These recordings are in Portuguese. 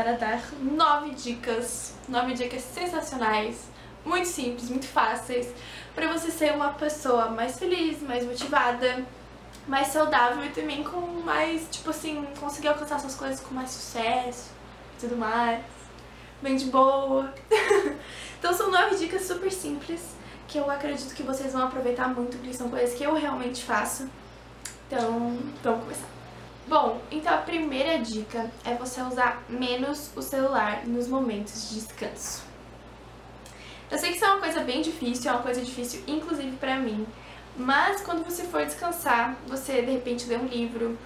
para dar 9 dicas, 9 dicas sensacionais, muito simples, muito fáceis, para você ser uma pessoa mais feliz, mais motivada, mais saudável e também com mais, tipo assim, conseguir alcançar suas coisas com mais sucesso e tudo mais, bem de boa. Então são 9 dicas super simples, que eu acredito que vocês vão aproveitar muito, porque são coisas que eu realmente faço. Então, vamos começar. Bom, então a primeira dica é você usar menos o celular nos momentos de descanso. Eu sei que isso é uma coisa bem difícil, é uma coisa difícil inclusive pra mim, mas quando você for descansar, você de repente ler um livro,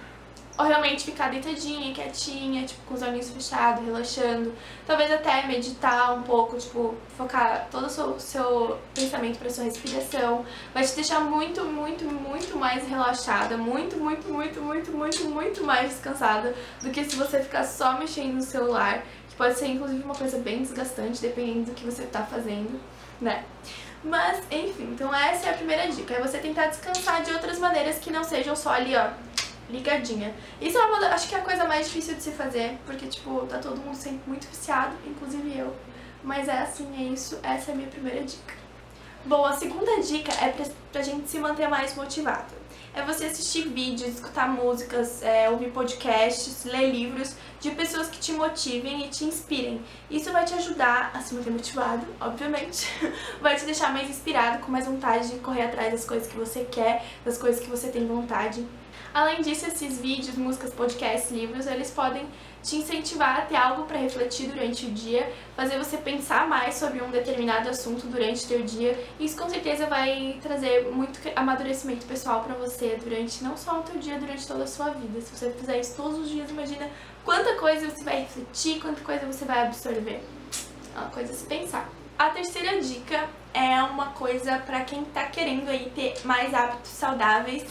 ou realmente ficar deitadinha, quietinha, tipo, com os olhinhos fechados, relaxando. Talvez até meditar um pouco, tipo, focar todo o seu pensamento para sua respiração. Vai te deixar muito, muito, muito mais relaxada, muito, muito, muito, muito, muito, muito mais descansada do que se você ficar só mexendo no celular, que pode ser, inclusive, uma coisa bem desgastante, dependendo do que você tá fazendo, né? Mas, enfim, então essa é a primeira dica, é você tentar descansar de outras maneiras que não sejam só ali, ó, ligadinha. Isso é uma, acho que é a coisa mais difícil de se fazer, porque, tipo, tá todo mundo sempre muito viciado, inclusive eu. Mas é assim, é isso. Essa é a minha primeira dica. Bom, a segunda dica é pra gente se manter mais motivado. É você assistir vídeos, escutar músicas, ouvir podcasts, ler livros de pessoas que te motivem e te inspirem. Isso vai te ajudar a se manter motivado, obviamente. Vai te deixar mais inspirado, com mais vontade de correr atrás das coisas que você quer, das coisas que você tem vontade. Além disso, esses vídeos, músicas, podcasts, livros, eles podem te incentivar a ter algo para refletir durante o dia, fazer você pensar mais sobre um determinado assunto durante o teu dia. Isso com certeza vai trazer muito amadurecimento pessoal para você durante não só o teu dia, durante toda a sua vida. Se você fizer isso todos os dias, imagina quanta coisa você vai refletir, quanta coisa você vai absorver. É uma coisa a se pensar. A terceira dica é uma coisa para quem tá querendo aí ter mais hábitos saudáveis,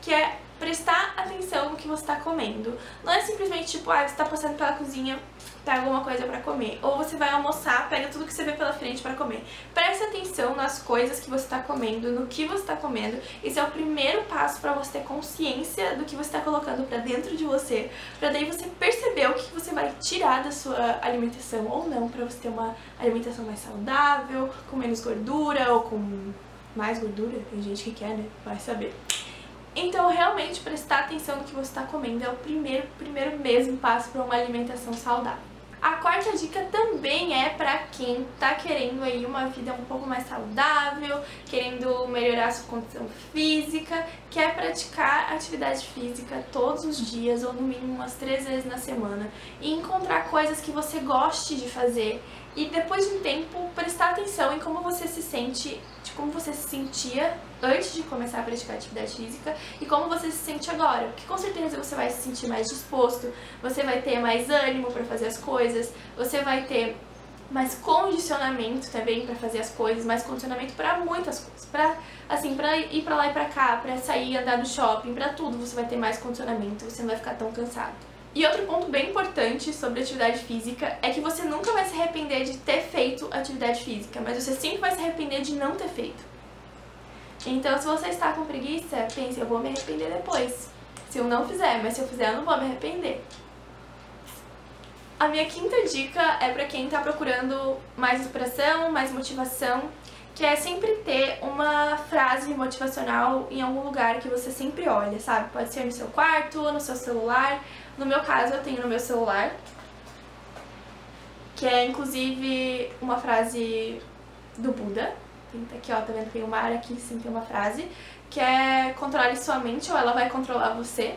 que é prestar atenção no que você tá comendo. Não é simplesmente tipo, ah, você tá passando pela cozinha, pega alguma coisa pra comer. Ou você vai almoçar, pega tudo que você vê pela frente pra comer. Presta atenção nas coisas que você tá comendo, no que você tá comendo. Esse é o primeiro passo pra você ter consciência do que você tá colocando pra dentro de você, pra daí você perceber o que você vai tirar da sua alimentação ou não, pra você ter uma alimentação mais saudável, com menos gordura ou com mais gordura. Tem gente que quer, né? Vai saber. Então, realmente, prestar atenção no que você está comendo é o primeiro mesmo passo para uma alimentação saudável. A quarta dica também é para quem tá querendo aí uma vida um pouco mais saudável, querendo melhorar a sua condição física, quer praticar atividade física todos os dias ou no mínimo umas 3 vezes na semana e encontrar coisas que você goste de fazer e depois de um tempo prestar atenção em como você se sente, de como você se sentia antes de começar a praticar atividade física e como você se sente agora, porque com certeza você vai se sentir mais disposto, você vai ter mais ânimo para fazer as coisas, você vai ter mais condicionamento também para fazer as coisas, mais condicionamento para muitas coisas, para assim, para ir para lá e para cá, para sair, andar no shopping, para tudo, você vai ter mais condicionamento, você não vai ficar tão cansado. E outro ponto bem importante sobre atividade física é que você nunca vai se arrepender de ter feito atividade física, mas você sempre vai se arrepender de não ter feito. Então, se você está com preguiça, pense, eu vou me arrepender depois, se eu não fizer, mas se eu fizer, eu não vou me arrepender. A minha quinta dica é para quem está procurando mais inspiração, mais motivação, que é sempre ter uma frase motivacional em algum lugar que você sempre olha, sabe? Pode ser no seu quarto, no seu celular. No meu caso, eu tenho no meu celular, que é inclusive uma frase do Buda. Aqui, ó, tá vendo que tem uma área aqui, sim, tem uma frase, que é controle sua mente ou ela vai controlar você.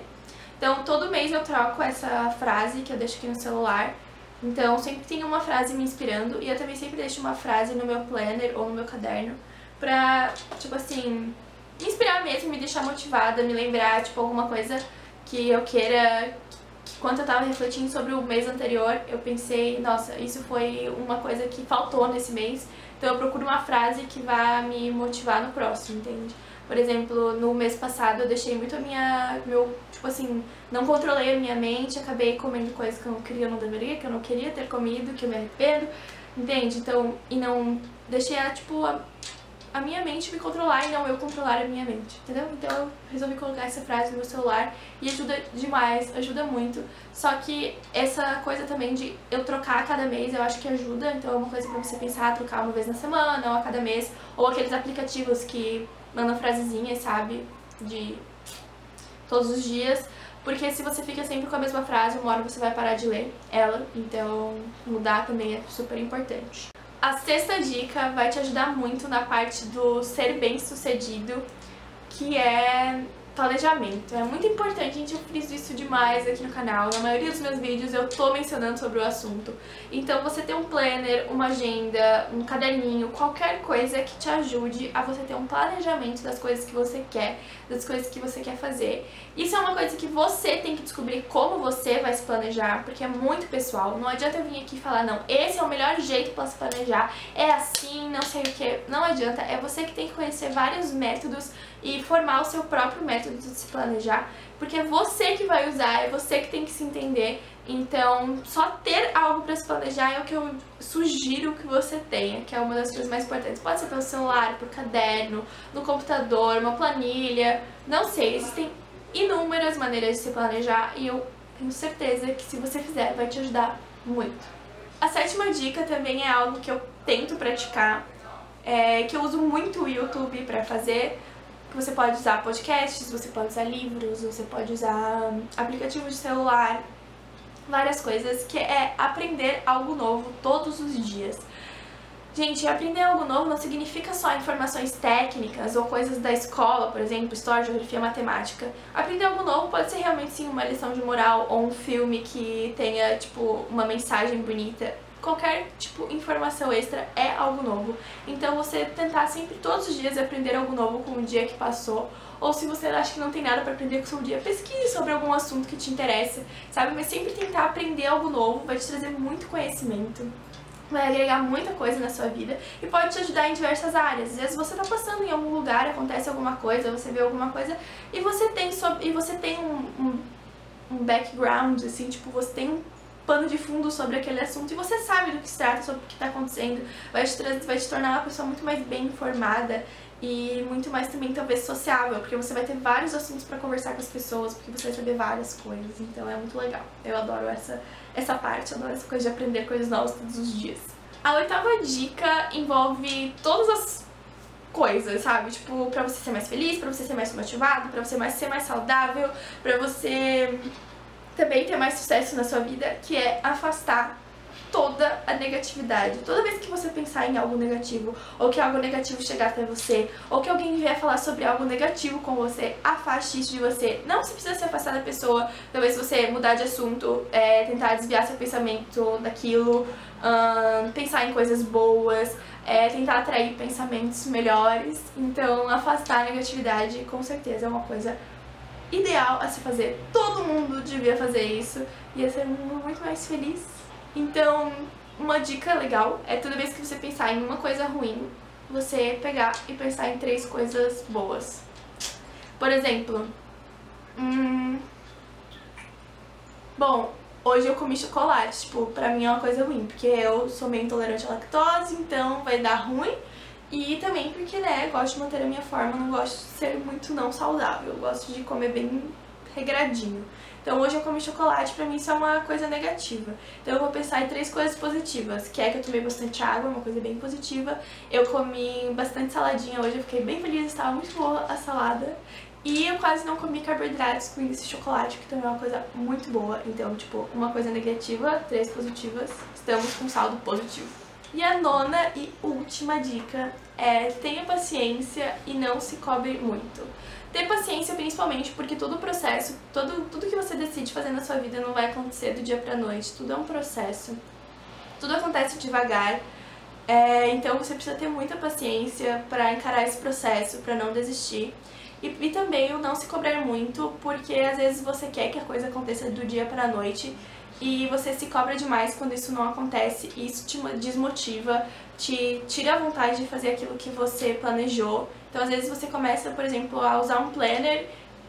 Então, todo mês eu troco essa frase que eu deixo aqui no celular. Então, sempre tem uma frase me inspirando e eu também sempre deixo uma frase no meu planner ou no meu caderno pra, tipo assim, me inspirar mesmo, me deixar motivada, me lembrar, tipo, alguma coisa que eu queira, que quando eu tava refletindo sobre o mês anterior, eu pensei, nossa, isso foi uma coisa que faltou nesse mês, então eu procuro uma frase que vá me motivar no próximo, entende? Por exemplo, no mês passado eu deixei muito a meu, tipo assim, não controlei a minha mente, acabei comendo coisas que eu não queria, não deveria, que eu não queria ter comido, que eu me arrependo, entende? Então, e não deixei, tipo, a minha mente me controlar e não eu controlar a minha mente, entendeu? Então eu resolvi colocar essa frase no meu celular e ajuda demais, ajuda muito. Só que essa coisa também de eu trocar a cada mês, eu acho que ajuda. Então é uma coisa pra você pensar, trocar uma vez na semana ou a cada mês. Ou aqueles aplicativos que mandam frasezinhas, sabe? De todos os dias. Porque se você fica sempre com a mesma frase, uma hora você vai parar de ler ela. Então mudar também é super importante. A sexta dica vai te ajudar muito na parte do ser bem-sucedido, que é planejamento. É muito importante, gente, eu friso isso demais aqui no canal. Na maioria dos meus vídeos eu tô mencionando sobre o assunto. Então você ter um planner, uma agenda, um caderninho, qualquer coisa que te ajude a você ter um planejamento das coisas que você quer, das coisas que você quer fazer. Isso é uma coisa que você tem que descobrir como você vai se planejar, porque é muito pessoal. Não adianta eu vir aqui e falar, não, esse é o melhor jeito pra se planejar, é assim, não sei o que. Não adianta, é você que tem que conhecer vários métodos e formar o seu próprio método de se planejar, porque é você que vai usar, é você que tem que se entender. Então, só ter algo para se planejar é o que eu sugiro que você tenha, que é uma das coisas mais importantes. Pode ser pelo celular, por caderno, no computador, uma planilha, não sei, existem inúmeras maneiras de se planejar e eu tenho certeza que se você fizer vai te ajudar muito. A sétima dica também é algo que eu tento praticar, que eu uso muito o YouTube para fazer. Você pode usar podcasts, você pode usar livros, você pode usar aplicativos de celular, várias coisas, que é aprender algo novo todos os dias. Gente, aprender algo novo não significa só informações técnicas ou coisas da escola, por exemplo, história, geografia, matemática. Aprender algo novo pode ser realmente sim uma lição de moral ou um filme que tenha, tipo, uma mensagem bonita. Qualquer tipo de informação extra é algo novo. Então você tentar sempre todos os dias aprender algo novo com o dia que passou. Ou se você acha que não tem nada para aprender com o seu dia, pesquise sobre algum assunto que te interessa, sabe? Mas sempre tentar aprender algo novo vai te trazer muito conhecimento, vai agregar muita coisa na sua vida e pode te ajudar em diversas áreas. Às vezes você tá passando em algum lugar, acontece alguma coisa, você vê alguma coisa e você tem um background, assim, tipo, você tem um pano de fundo sobre aquele assunto e você sabe do que se trata, sobre o que está acontecendo, vai te tornar uma pessoa muito mais bem informada e muito mais também talvez sociável, porque você vai ter vários assuntos para conversar com as pessoas, porque você vai saber várias coisas, então é muito legal. Eu adoro essa parte, adoro essa coisa de aprender coisas novas todos os dias. A oitava dica envolve todas as coisas, sabe? Tipo, pra você ser mais feliz, pra você ser mais motivado, pra você ser mais saudável, pra você também ter mais sucesso na sua vida, que é afastar toda a negatividade. Toda vez que você pensar em algo negativo, ou que algo negativo chegar até você, ou que alguém vier falar sobre algo negativo com você, afaste isso de você. Não se precisa se afastar da pessoa, talvez você mudar de assunto, tentar desviar seu pensamento daquilo, pensar em coisas boas, tentar atrair pensamentos melhores. Então, afastar a negatividade com certeza é uma coisa ideal a se fazer. Todo mundo devia fazer isso, ia ser um mundo muito mais feliz. Então, uma dica legal é toda vez que você pensar em uma coisa ruim, você pegar e pensar em 3 coisas boas. Por exemplo, bom, hoje eu comi chocolate, tipo, pra mim é uma coisa ruim, porque eu sou meio intolerante à lactose, então vai dar ruim. E também porque, né, gosto de manter a minha forma, não gosto de ser muito não saudável, eu gosto de comer bem regradinho. Então hoje eu comi chocolate, pra mim isso é uma coisa negativa. Então eu vou pensar em 3 coisas positivas, que é que eu tomei bastante água, uma coisa bem positiva. Eu comi bastante saladinha hoje, eu fiquei bem feliz, estava muito boa a salada. E eu quase não comi carboidratos com esse chocolate, que também é uma coisa muito boa. Então, tipo, uma coisa negativa, 3 positivas, estamos com saldo positivo. E a nona e última dica é tenha paciência e não se cobre muito. Ter paciência principalmente porque todo o processo, tudo que você decide fazer na sua vida não vai acontecer do dia pra noite. Tudo é um processo, tudo acontece devagar. Então você precisa ter muita paciência pra encarar esse processo, pra não desistir. E também o não se cobrar muito, porque às vezes você quer que a coisa aconteça do dia pra noite e você se cobra demais quando isso não acontece e isso te desmotiva, te tira a vontade de fazer aquilo que você planejou. Então às vezes você começa, por exemplo, a usar um planner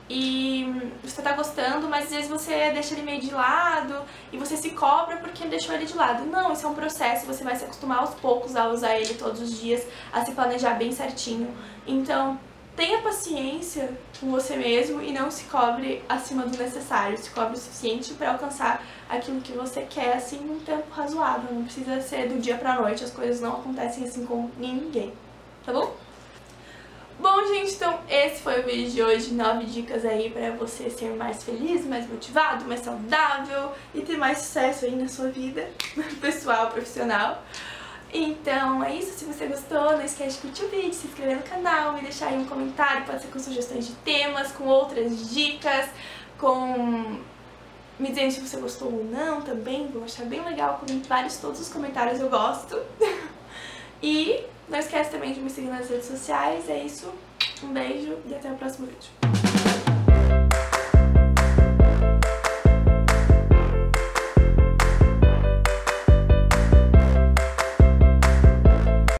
e você tá gostando, mas às vezes você deixa ele meio de lado e você se cobra porque deixou ele de lado. Não, isso é um processo, você vai se acostumar aos poucos a usar ele todos os dias, a se planejar bem certinho. Então, tenha paciência com você mesmo e não se cobre acima do necessário, se cobre o suficiente para alcançar aquilo que você quer, assim, num tempo razoável. Não precisa ser do dia pra noite, as coisas não acontecem assim com ninguém, tá bom? Bom, gente, então esse foi o vídeo de hoje, 9 dicas aí pra você ser mais feliz, mais motivado, mais saudável e ter mais sucesso aí na sua vida pessoal, profissional. Então é isso, se você gostou, não esquece de curtir o vídeo, se inscrever no canal, me deixar aí um comentário, pode ser com sugestões de temas, com outras dicas, com... me dizendo se você gostou ou não também, vou achar bem legal, comentários, todos os comentários eu gosto. E... não esquece também de me seguir nas redes sociais, é isso, um beijo e até o próximo vídeo.